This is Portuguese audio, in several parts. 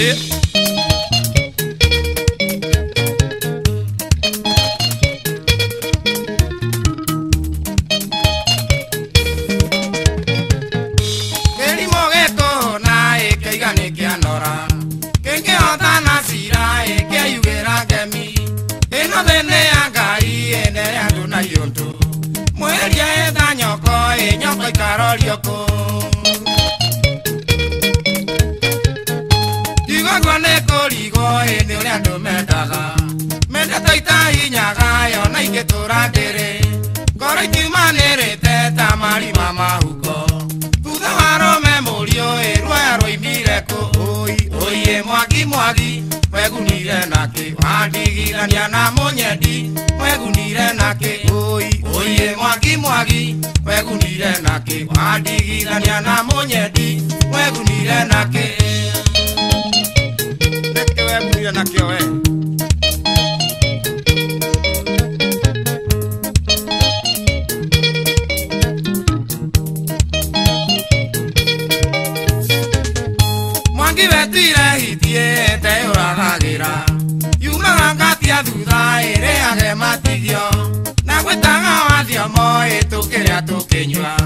você. Quem morreu na e que ganhei que anora. Quem que anda na sira e que ayuera que mi. E não tem nem a gari e nem a dona junto. Mulher é da nhoko e nhoko e carol yoko. Oye Mwangi Mwagi, wegunire nake, wandigirania na munyendi, wegunire nake, oye Mwangi Mwagi, wegunire nake, wandigirania na munyendi, wegunire nake. Mwangi wetire hitie te urahagira yuma ngatia duda ere agematithio na gwetaga wathio moe tukiria tukinywa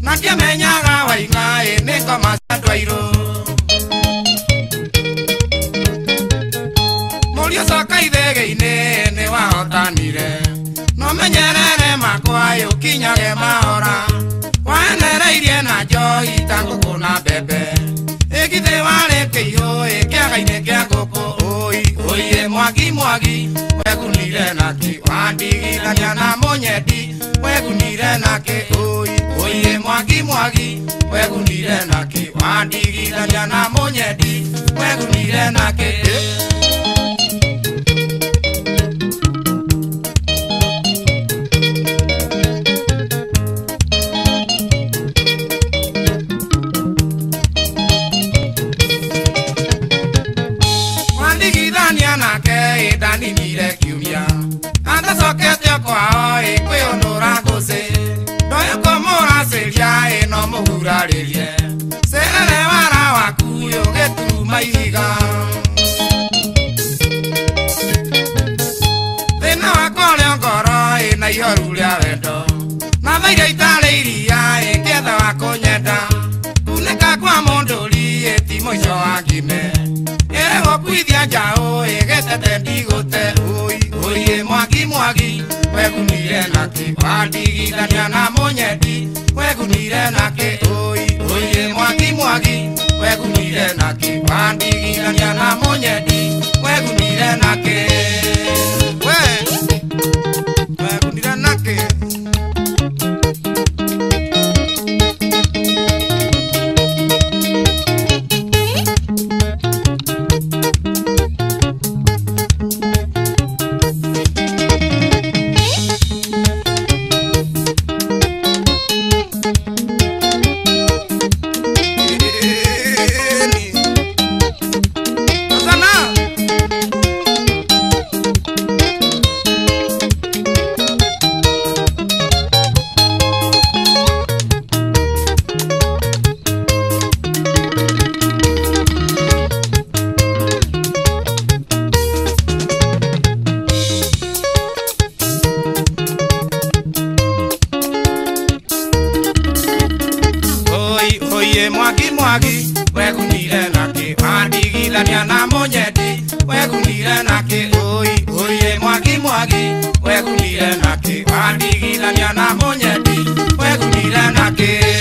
na kiamenyaga wainga ene koma ndwairo ne wahotanire no menyerere makwayo kinyage mahora wanereirie na johi tanguko na bebe egithe warekeio ekiagaine kia ngoko oye Mwangi Mwagi wegunire nake wandigirania na munyendi wegunire nake oye Mwangi Mwagi wegunire nake wandigirania na munyendi wegunire nake. Oye Mwangi Mwagi, wegunire nake, wandigirania na munyendi, wegunire nake. Oye Mwangi Mwagi, wegunire nake, wandigirania na munyendi, wegunire nake. Mwangi wegunire nake wandigirania na munyendi wegunire nake oye Mwangi Mwagi wegunire nake wandigirania na munyendi wegunire nake.